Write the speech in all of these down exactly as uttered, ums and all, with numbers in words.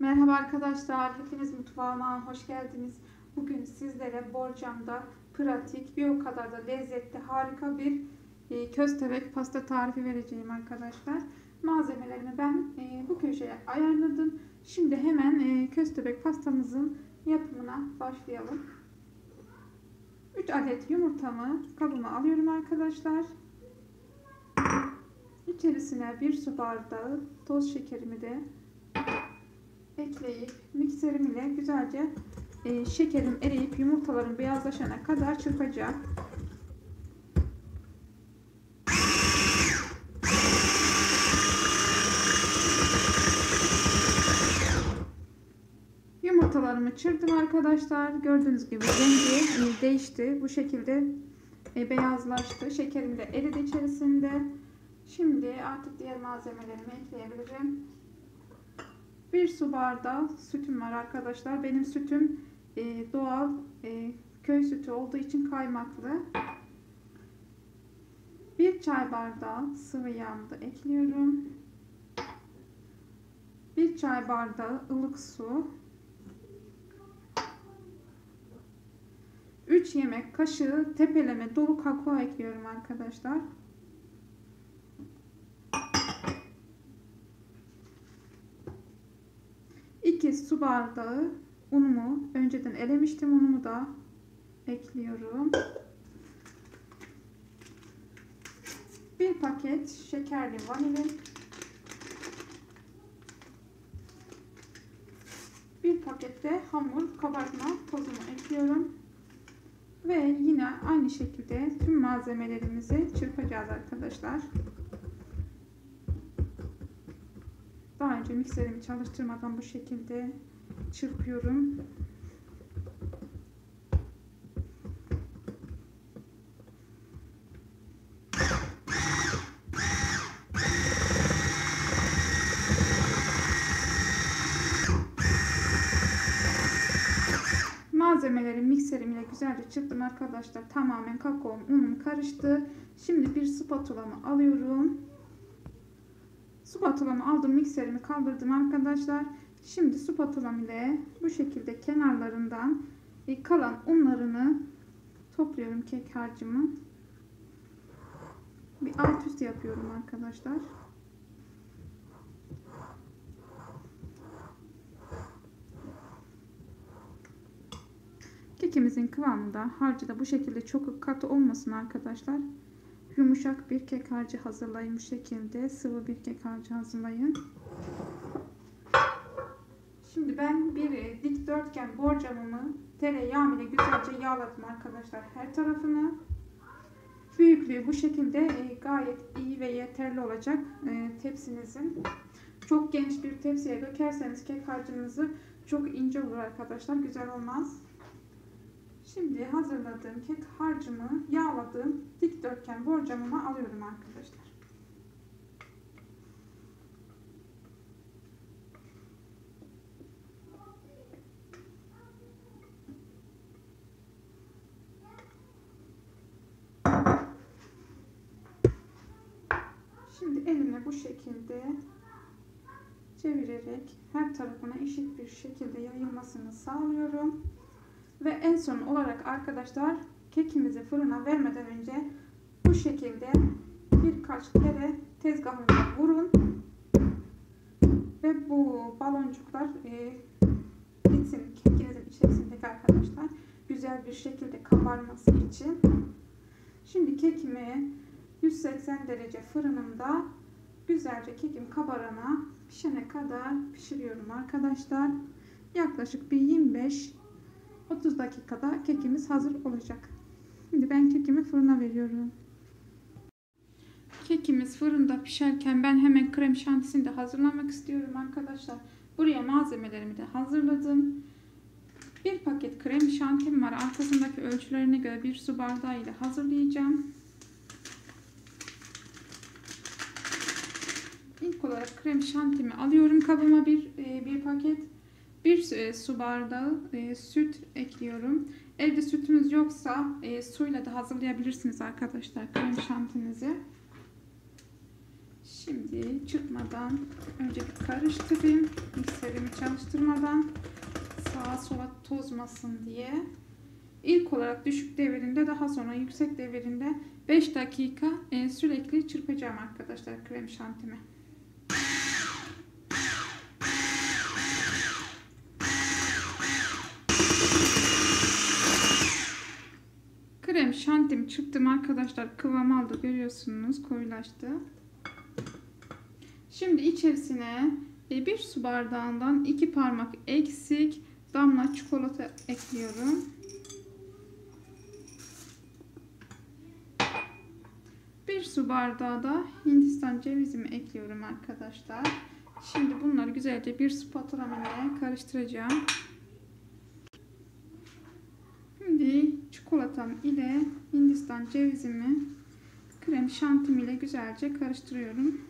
Merhaba arkadaşlar, hepiniz mutfağıma hoş geldiniz. Bugün sizlere borcamda pratik, bir o kadar da lezzetli, harika bir köstebek pasta tarifi vereceğim arkadaşlar. Malzemelerimi ben bu köşeye ayarladım. Şimdi hemen köstebek pastamızın yapımına başlayalım. üç adet yumurtamı kabıma alıyorum arkadaşlar. İçerisine bir su bardağı toz şekerimi de ekleyip mikserim ile güzelce e, şekerim eriyip yumurtalarım beyazlaşana kadar çırpacağım. Yumurtalarımı çırptım arkadaşlar. Gördüğünüz gibi rengi değişti. Bu şekilde e, beyazlaştı. Şekerim de eridi içerisinde. Şimdi artık diğer malzemelerimi ekleyebilirim. Bir su bardağı sütüm var arkadaşlar. Benim sütüm e, doğal e, köy sütü olduğu için kaymaklı. Bir çay bardağı sıvı yağımı da ekliyorum. Bir çay bardağı ılık su. üç yemek kaşığı tepeleme dolu kakao ekliyorum arkadaşlar. iki su bardağı unumu, önceden elemiştim, unumu da ekliyorum. bir paket şekerli vanilin, bir paket de hamur kabartma tozumu ekliyorum. Ve yine aynı şekilde tüm malzemelerimizi çırpacağız arkadaşlar. Daha önce mikserimi çalıştırmadan bu şekilde çırpıyorum. Malzemeleri mikserimle güzelce çırptım arkadaşlar. Tamamen kakaom, unum karıştı. Şimdi bir spatulamı alıyorum. Spatulamı aldım, mikserimi kaldırdım arkadaşlar. Şimdi spatulam ile bu şekilde kenarlarından kalan unlarını topluyorum, kek harcımı. Bir alt üst yapıyorum arkadaşlar. Kekimizin kıvamı da, harcı da bu şekilde çok katı olmasın arkadaşlar. Yumuşak bir kek harcı hazırlayın. Bu şekilde sıvı bir kek harcı hazırlayın. Şimdi ben bir dikdörtgen borcamımı tereyağı ile güzelce yağladım arkadaşlar, her tarafını. Büyüklüğü bu şekilde gayet iyi ve yeterli olacak tepsinizin. Çok geniş bir tepsiye dökerseniz kek harcınızı çok ince olur arkadaşlar, güzel olmaz. Şimdi hazırladığım kek harcımı yağladığım dikdörtgen borcamıma alıyorum arkadaşlar. Şimdi elimle bu şekilde çevirerek her tarafına eşit bir şekilde yayılmasını sağlıyorum. Ve en son olarak arkadaşlar, kekimizi fırına vermeden önce bu şekilde birkaç kere tezgahınıza vurun ve bu baloncuklar e, bitsin kekinizin içerisindeki arkadaşlar, güzel bir şekilde kabarması için. Şimdi kekimi yüz seksen derece fırınımda güzelce kekim kabarana, pişene kadar pişiriyorum arkadaşlar. Yaklaşık bir yirmi beş otuz dakikada kekimiz hazır olacak. Şimdi ben kekimi fırına veriyorum. Kekimiz fırında pişerken ben hemen krem şantisini de hazırlamak istiyorum arkadaşlar. Buraya malzemelerimi de hazırladım. bir paket krem şantim var. Arkasındaki ölçülerine göre bir su bardağı ile hazırlayacağım. İlk olarak krem şantimi alıyorum kabıma, bir, bir paket. bir su bardağı e, süt ekliyorum. Evde sütünüz yoksa e, suyla da hazırlayabilirsiniz arkadaşlar krem şantinizi. Şimdi çırpmadan önce bir karıştırayım. Mikserimi çalıştırmadan, sağa sola tozmasın diye. İlk olarak düşük devirinde, daha sonra yüksek devirinde beş dakika sürekli çırpacağım arkadaşlar krem şantimi. Krem şantimi çırptım arkadaşlar, kıvam aldı, görüyorsunuz, koyulaştı. Şimdi içerisine bir su bardağından iki parmak eksik damla çikolata ekliyorum. Bir su bardağı da Hindistan cevizimi ekliyorum arkadaşlar. Şimdi bunları güzelce bir spatula ile karıştıracağım. Şimdi çikolatam ile Hindistan cevizimi krem şantim ile güzelce karıştırıyorum.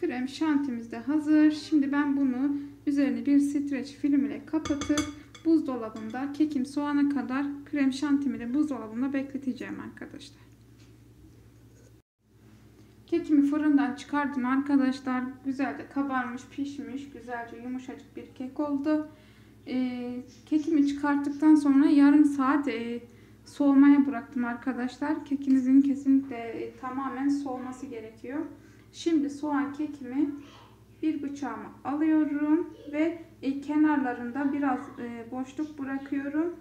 Krem şantimiz de hazır. Şimdi ben bunu üzerine bir streç film ile kapatıp buzdolabında kekim soğana kadar krem şantimi de buzdolabında bekleteceğim arkadaşlar. Kekimi fırından çıkardım arkadaşlar. Güzelce kabarmış, pişmiş, güzelce yumuşacık bir kek oldu. Ee, kekimi çıkarttıktan sonra yarım saat e, soğumaya bıraktım arkadaşlar. Kekinizin kesinlikle e, tamamen soğuması gerekiyor. Şimdi soğan kekimi bir bıçağıma alıyorum ve e, kenarlarında biraz e, boşluk bırakıyorum.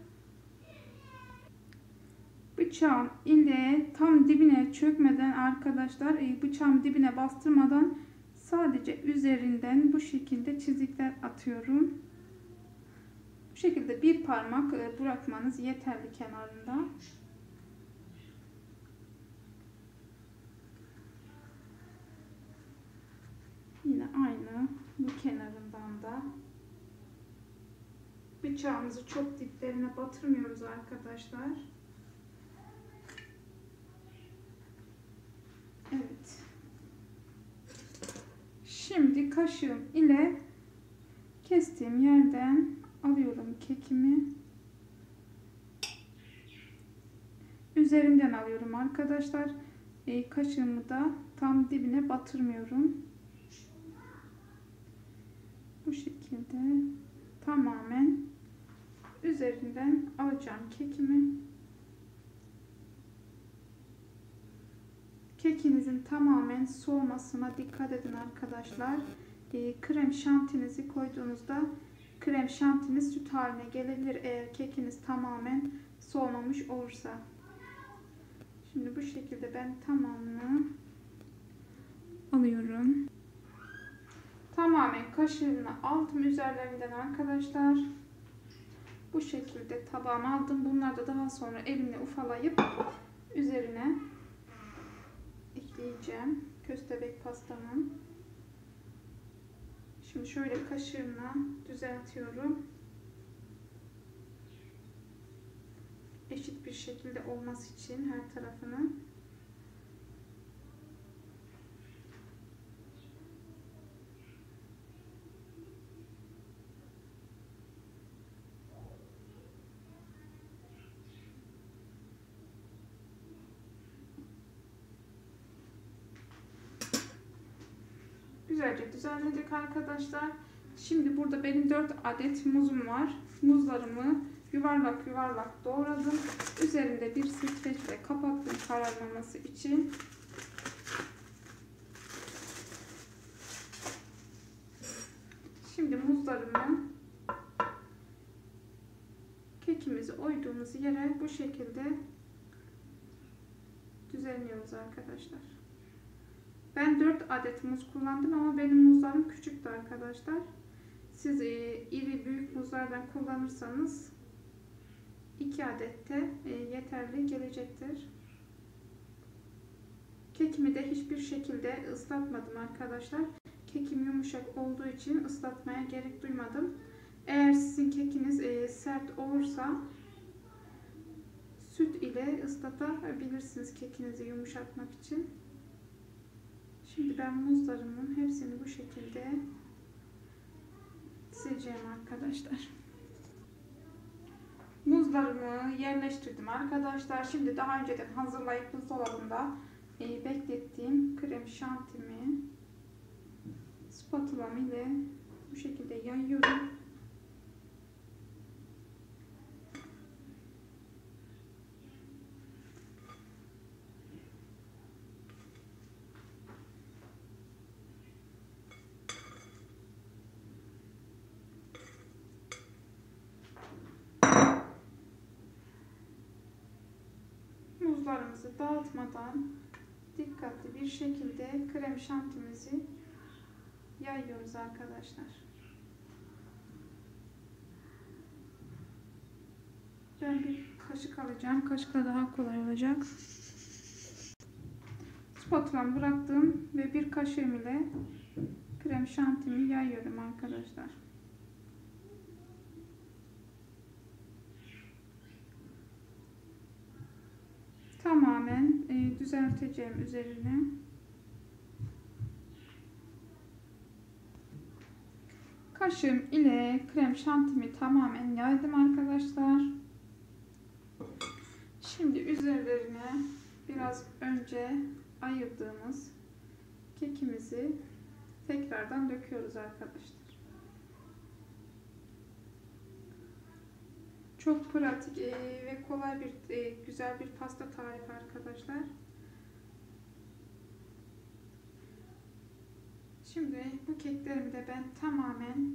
Bıçağım ile tam dibine çökmeden arkadaşlar, e, bıçağım dibine bastırmadan sadece üzerinden bu şekilde çizikler atıyorum. Bu şekilde bir parmak e, bırakmanız yeterli kenarında. Yine aynı bu kenarından da bıçağımızı çok diplerine batırmıyoruz arkadaşlar. Evet. Şimdi kaşığım ile kestiğim yerden alıyorum kekimi. Üzerinden alıyorum arkadaşlar. E, kaşığımı da tam dibine batırmıyorum. Bu şekilde tamamen üzerinden alacağım kekimi. Kekinizin tamamen soğumasına dikkat edin arkadaşlar. E, krem şantinizi koyduğunuzda krem şantiniz süt haline gelebilir eğer kekiniz tamamen soğumamış olursa. Şimdi bu şekilde ben tamamını alıyorum. Tamamen kaşığımla altım üzerlerinden arkadaşlar. Bu şekilde tabağıma aldım. Bunları da daha sonra elimle ufalayıp üzerine ekleyeceğim köstebek pastamın. Şimdi şöyle kaşığımla düzeltiyorum. Eşit bir şekilde olması için her tarafını. Güzelce düzenledik arkadaşlar. Şimdi burada benim dört adet muzum var. Muzlarımı yuvarlak yuvarlak doğradım. Üzerinde bir streçle kapattım kararmaması için. Şimdi muzlarımı kekimizi oyduğumuz yere bu şekilde düzenliyoruz arkadaşlar. Ben dört adet muz kullandım ama benim muzlarım küçüktü arkadaşlar. Siz iri büyük muzlardan kullanırsanız iki adet de yeterli gelecektir. Kekimi de hiçbir şekilde ıslatmadım arkadaşlar. Kekim yumuşak olduğu için ıslatmaya gerek duymadım. Eğer sizin kekiniz sert olursa süt ile ıslatabilirsiniz kekinizi yumuşatmak için. Şimdi ben muzlarımın hepsini bu şekilde sileceğim arkadaşlar. Muzlarımı yerleştirdim arkadaşlar. Şimdi daha önceden hazırlayıp buzdolabında e, beklettiğim krem şantimi spatulam ile bu şekilde yayıyorum. Muzlarımızı dağıtmadan dikkatli bir şekilde krem şantimizi yayıyoruz arkadaşlar. Ben bir kaşık alacağım. Kaşıkla daha kolay olacak. Spatulamı bıraktım ve bir kaşığım ile krem şantimi yayıyorum arkadaşlar. Tamamen e, düzelteceğim üzerine. Kaşığım ile krem şantimi tamamen yaydım arkadaşlar. Şimdi üzerlerine biraz önce ayırdığımız kekimizi tekrardan döküyoruz arkadaşlar. Çok pratik ve kolay bir güzel bir pasta tarifi arkadaşlar. Şimdi bu keklerimi de ben tamamen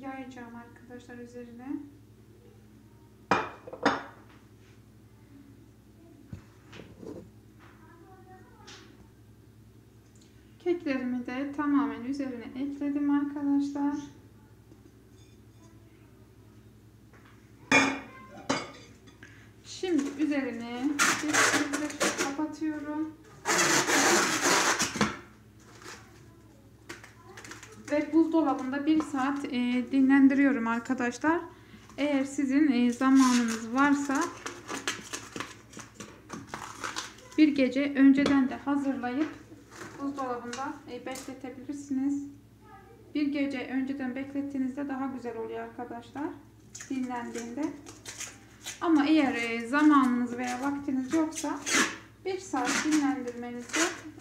yayacağım arkadaşlar üzerine. Keklerimi de tamamen üzerine ekledim arkadaşlar. Şimdi üzerine kesinlikle kapatıyorum. Ve buzdolabında bir saat e, dinlendiriyorum arkadaşlar. Eğer sizin e, zamanınız varsa bir gece önceden de hazırlayıp buzdolabında e, bekletebilirsiniz. Bir gece önceden beklettiğinizde daha güzel oluyor arkadaşlar, dinlendiğinde. Ama eğer e, zamanınız veya vaktiniz yoksa bir saat dinlendirmeniz de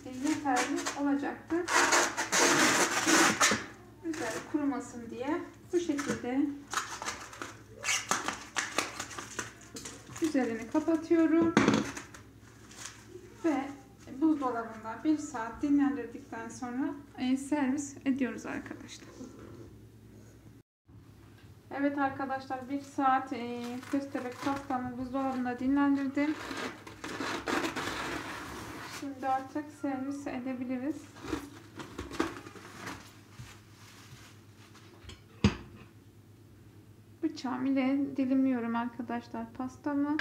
e, yeterli olacaktır. Güzel kurumasın diye bu şekilde üzerini kapatıyorum ve buzdolabında bir saat dinlendirdikten sonra servis ediyoruz arkadaşlar. Evet arkadaşlar, bir saat köstebek pastamı buzdolabında dinlendirdim. Şimdi artık servis edebiliriz. Bıçağım ile dilimliyorum arkadaşlar pastamı.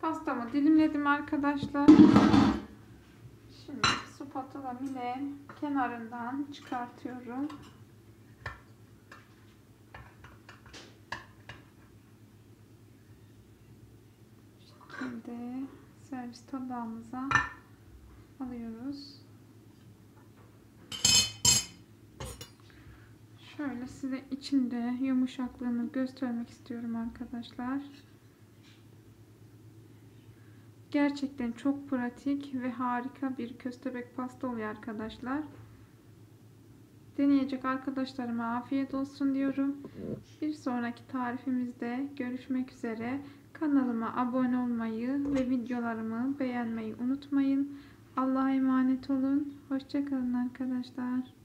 Pastamı dilimledim arkadaşlar. Şimdi spatulam ile kenarından çıkartıyorum. Şimdi servis tabağımıza alıyoruz. Şöyle size içinde yumuşaklığını göstermek istiyorum arkadaşlar. Gerçekten çok pratik ve harika bir köstebek pasta oluyor arkadaşlar. Deneyecek arkadaşlarıma afiyet olsun diyorum. Bir sonraki tarifimizde görüşmek üzere. Kanalıma abone olmayı ve videolarımı beğenmeyi unutmayın. Allah'a emanet olun. Hoşça kalın arkadaşlar.